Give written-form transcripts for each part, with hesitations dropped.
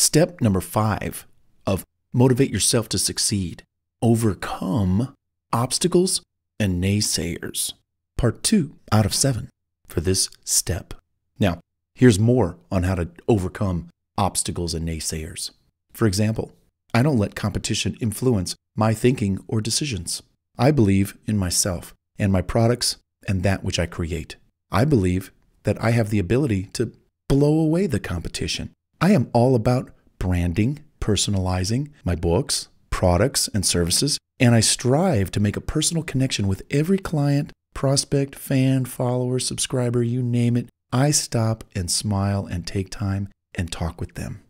Step number 5 of motivate yourself to succeed. Overcome obstacles and naysayers. Part 2 out of 7 for this step. Now, here's more on how to overcome obstacles and naysayers. For example, I don't let competition influence my thinking or decisions. I believe in myself and my products and that which I create. I believe that I have the ability to blow away the competition. I am all about branding, personalizing my books, products, and services, and I strive to make a personal connection with every client, prospect, fan, follower, subscriber, you name it. I stop and smile and take time and talk with them.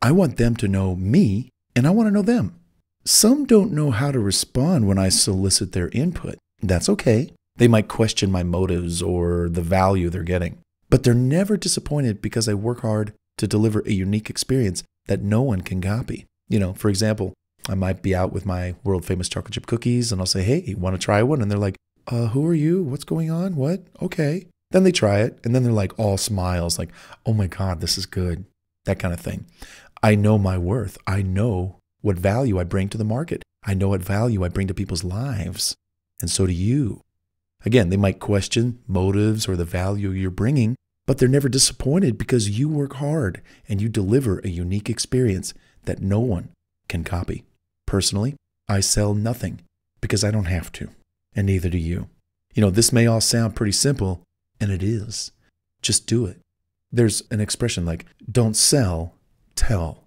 I want them to know me, and I want to know them. Some don't know how to respond when I solicit their input. That's okay. They might question my motives or the value they're getting, but they're never disappointed because I work hard to deliver a unique experience that no one can copy. You know, for example, I might be out with my world-famous chocolate chip cookies and I'll say, hey, you want to try one? And they're like, who are you? What's going on? What? Okay. Then they try it and then they're like all smiles, like, oh my God, this is good. That kind of thing. I know my worth. I know what value I bring to the market. I know what value I bring to people's lives. And so do you. Again, they might question motives or the value you're bringing, but they're never disappointed because you work hard and you deliver a unique experience that no one can copy. Personally, I sell nothing because I don't have to, and neither do you. You know, this may all sound pretty simple, and it is. Just do it. There's an expression like, don't sell, tell.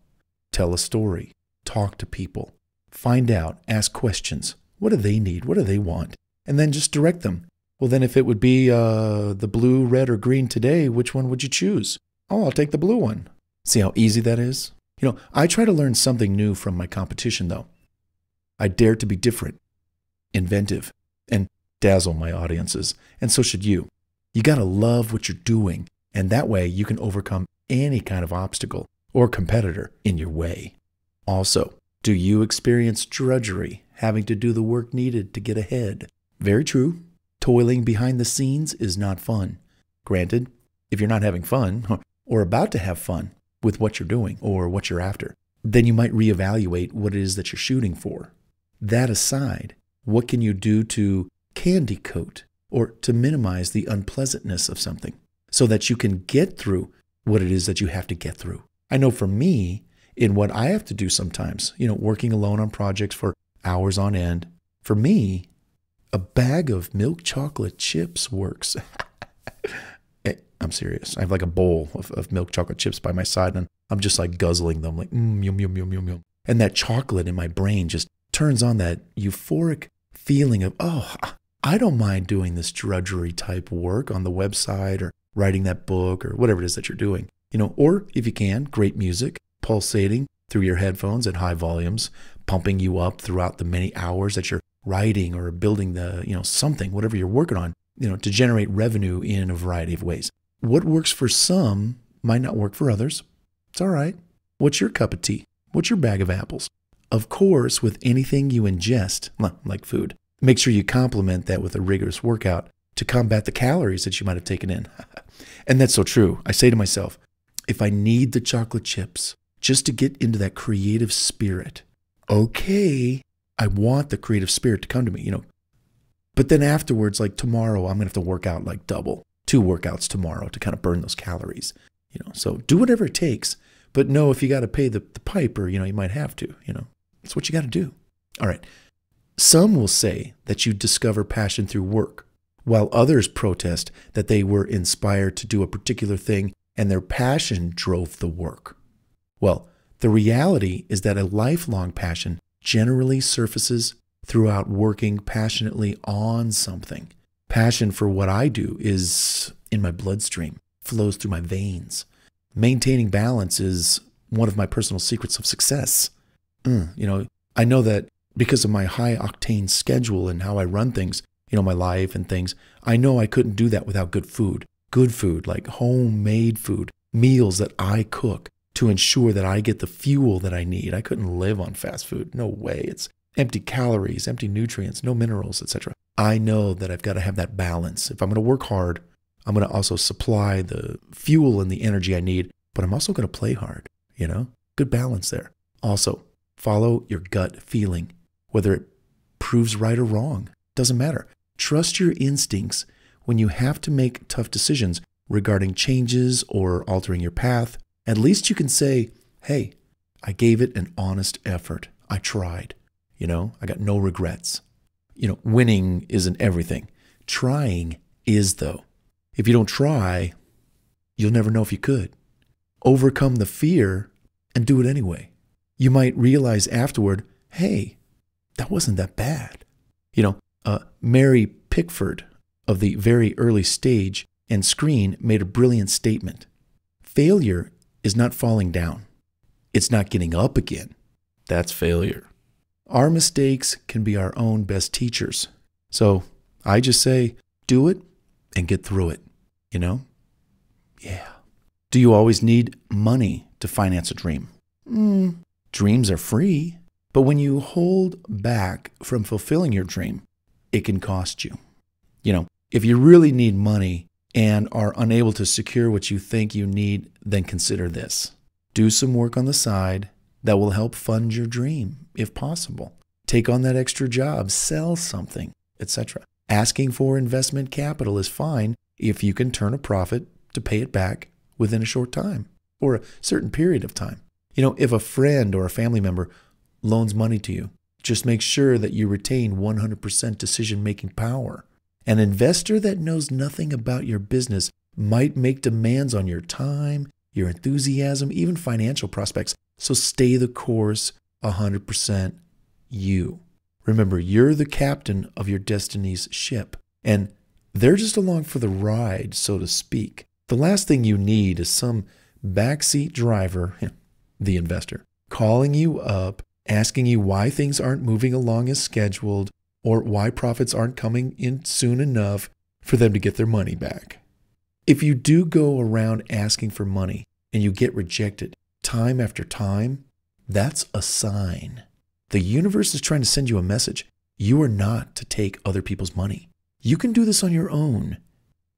Tell a story. Talk to people. Find out. Ask questions. What do they need? What do they want? And then just direct them. Well, then if it would be the blue, red, or green today, which one would you choose? Oh, I'll take the blue one. See how easy that is? You know, I try to learn something new from my competition, though. I dare to be different, inventive, and dazzle my audiences. And so should you. You got to love what you're doing. And that way you can overcome any kind of obstacle or competitor in your way. Also, do you experience drudgery, having to do the work needed to get ahead? Very true. Toiling behind the scenes is not fun. Granted, if you're not having fun or about to have fun with what you're doing or what you're after, then you might reevaluate what it is that you're shooting for. That aside, what can you do to candy coat or to minimize the unpleasantness of something so that you can get through what it is that you have to get through? I know for me, in what I have to do sometimes, you know, working alone on projects for hours on end, for me, a bag of milk chocolate chips works. I'm serious. I have like a bowl of milk chocolate chips by my side and I'm just like guzzling them like, yum, yum, yum, yum, yum. And that chocolate in my brain just turns on that euphoric feeling of, oh, I don't mind doing this drudgery type work on the website or writing that book or whatever it is that you're doing. You know, or if you can, great music pulsating through your headphones at high volumes, pumping you up throughout the many hours that you're writing or building the, you know, something, whatever you're working on, you know, to generate revenue in a variety of ways. What works for some might not work for others. It's all right. What's your cup of tea? What's your bag of apples? Of course, with anything you ingest, like food, make sure you complement that with a rigorous workout to combat the calories that you might have taken in. And that's so true. I say to myself, if I need the chocolate chips just to get into that creative spirit, okay, I want the creative spirit to come to me, you know. But then afterwards, like tomorrow, I'm going to have to work out like double, 2 workouts tomorrow to kind of burn those calories, you know. So do whatever it takes, but know if you got to pay the piper, you know, you might have to, you know. That's what you got to do. All right. Some will say that you discover passion through work, while others protest that they were inspired to do a particular thing and their passion drove the work. Well, the reality is that a lifelong passion generally surfaces throughout working passionately on something. Passion for what I do is in my bloodstream, flows through my veins. Maintaining balance is one of my personal secrets of success. You know, I know that because of my high octane schedule and how I run things, you know, my life and things, I know I couldn't do that without good food. Good food, like homemade food, meals that I cook to ensure that I get the fuel that I need. I couldn't live on fast food. No way. It's empty calories, empty nutrients, no minerals, etc. I know that I've got to have that balance. If I'm going to work hard, I'm going to also supply the fuel and the energy I need, but I'm also going to play hard, you know? Good balance there. Also, follow your gut feeling, whether it proves right or wrong. Doesn't matter. Trust your instincts when you have to make tough decisions regarding changes or altering your path. At least you can say, hey, I gave it an honest effort. I tried. You know, I got no regrets. You know, winning isn't everything. Trying is, though. If you don't try, you'll never know if you could. Overcome the fear and do it anyway. You might realize afterward, hey, that wasn't that bad. You know, Mary Pickford of the very early stage and screen made a brilliant statement. Failure is not falling down. It's not getting up again. That's failure. Our mistakes can be our own best teachers. So I just say, do it and get through it, you know? Yeah. Do you always need money to finance a dream? Dreams are free, but when you hold back from fulfilling your dream, it can cost you. You know, if you really need money and are unable to secure what you think you need, then consider this. Do some work on the side that will help fund your dream, if possible. Take on that extra job, sell something, etc. Asking for investment capital is fine if you can turn a profit to pay it back within a short time or a certain period of time. You know, if a friend or a family member loans money to you, just make sure that you retain 100% decision-making power. An investor that knows nothing about your business might make demands on your time, your enthusiasm, even financial prospects. So stay the course, 100% you. Remember, you're the captain of your destiny's ship, and they're just along for the ride, so to speak. The last thing you need is some backseat driver, the investor, calling you up, asking you why things aren't moving along as scheduled, or why profits aren't coming in soon enough for them to get their money back. If you do go around asking for money and you get rejected time after time, that's a sign. The universe is trying to send you a message. You are not to take other people's money. You can do this on your own.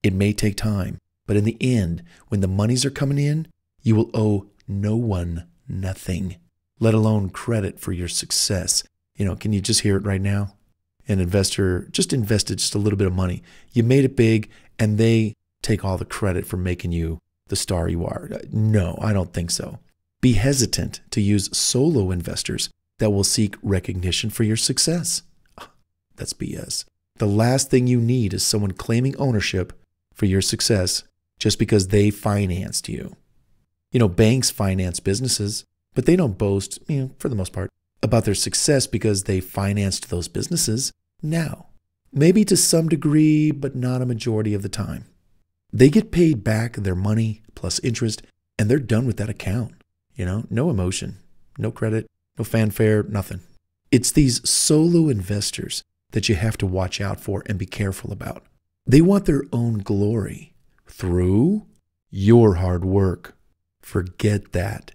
It may take time, but in the end, when the monies are coming in, you will owe no one nothing, let alone credit for your success. You know, can you just hear it right now? An investor just invested just a little bit of money. You made it big, and they take all the credit for making you the star you are. No, I don't think so. Be hesitant to use solo investors that will seek recognition for your success. That's BS. The last thing you need is someone claiming ownership for your success just because they financed you. You know, banks finance businesses, but they don't boast, for the most part, about their success because they financed those businesses. Now, maybe to some degree, but not a majority of the time. They get paid back their money plus interest, and they're done with that account. You know, no emotion, no credit, no fanfare, nothing. It's these solo investors that you have to watch out for and be careful about. They want their own glory through your hard work. Forget that.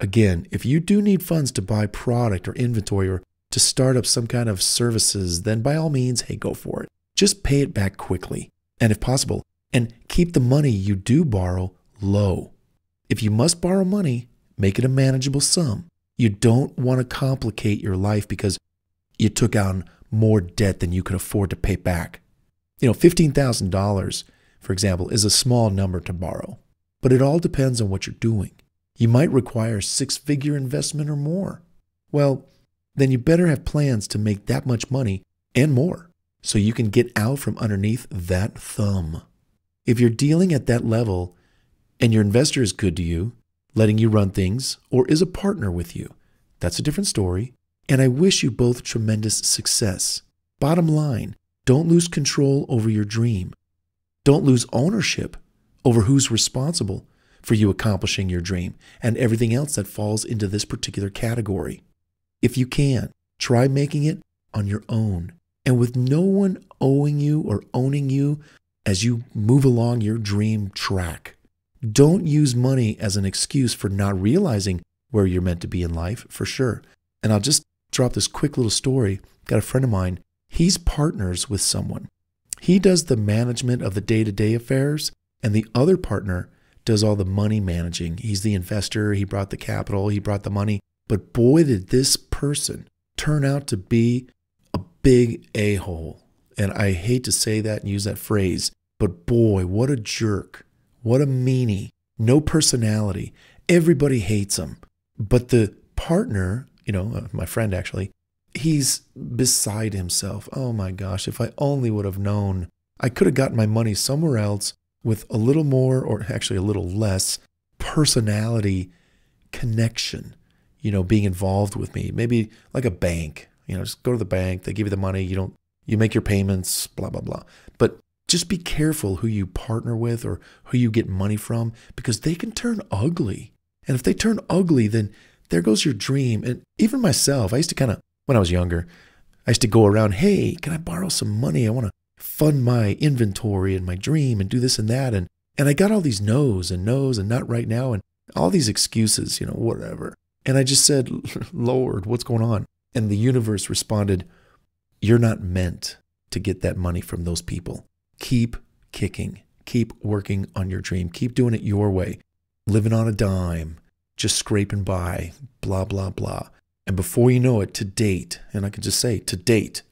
Again, if you do need funds to buy product or inventory or to start up some kind of services, then by all means, hey, go for it. Just pay it back quickly, and if possible, and keep the money you do borrow low. If you must borrow money, make it a manageable sum. You don't want to complicate your life because you took on more debt than you could afford to pay back. You know, $15,000, for example, is a small number to borrow, but it all depends on what you're doing. You might require six-figure investment or more. Well, then you better have plans to make that much money and more so you can get out from underneath that thumb. If you're dealing at that level and your investor is good to you, letting you run things, or is a partner with you, that's a different story, and I wish you both tremendous success. Bottom line, don't lose control over your dream. Don't lose ownership over who's responsible for you accomplishing your dream and everything else that falls into this particular category. If you can, try making it on your own and with no one owing you or owning you as you move along your dream track. Don't use money as an excuse for not realizing where you're meant to be in life, for sure. And I'll just drop this quick little story. Got a friend of mine, he's partners with someone. He does the management of the day-to-day affairs, and the other partner does all the money managing. He's the investor. He brought the capital. He brought the money. But boy, did this person turn out to be a big a-hole. And I hate to say that and use that phrase, but boy, what a jerk. What a meanie. No personality. Everybody hates him. But the partner, you know, my friend actually, he's beside himself. Oh my gosh, if I only would have known. I could have gotten my money somewhere else with a little more, or actually a little less, personality connection, you know, being involved with me. Maybe like a bank, you know, just go to the bank, they give you the money, you make your payments, blah, blah, blah. But just be careful who you partner with or who you get money from, because they can turn ugly. And if they turn ugly, then there goes your dream. And even myself, I used to kind of, when I was younger, I used to go around, hey, can I borrow some money? I want to fund my inventory and my dream and do this and that. And I got all these no's and no's and not right now and all these excuses, you know, whatever. And I just said, Lord, what's going on? And the universe responded, you're not meant to get that money from those people. Keep kicking. Keep working on your dream. Keep doing it your way. Living on a dime. Just scraping by. Blah, blah, blah. And before you know it, to date, and I can just say, to date,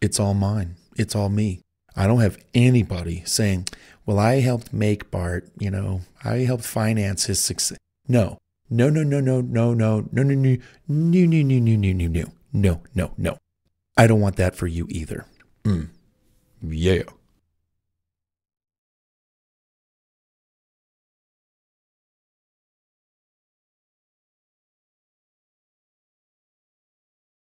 it's all mine. It's all me. I don't have anybody saying, well, I helped make Bart, you know, I helped finance his success. No, no, no, no, no, no, no, no, no, no, no, no, no, no, no, no, no, no, no. I don't want that for you either. Yeah.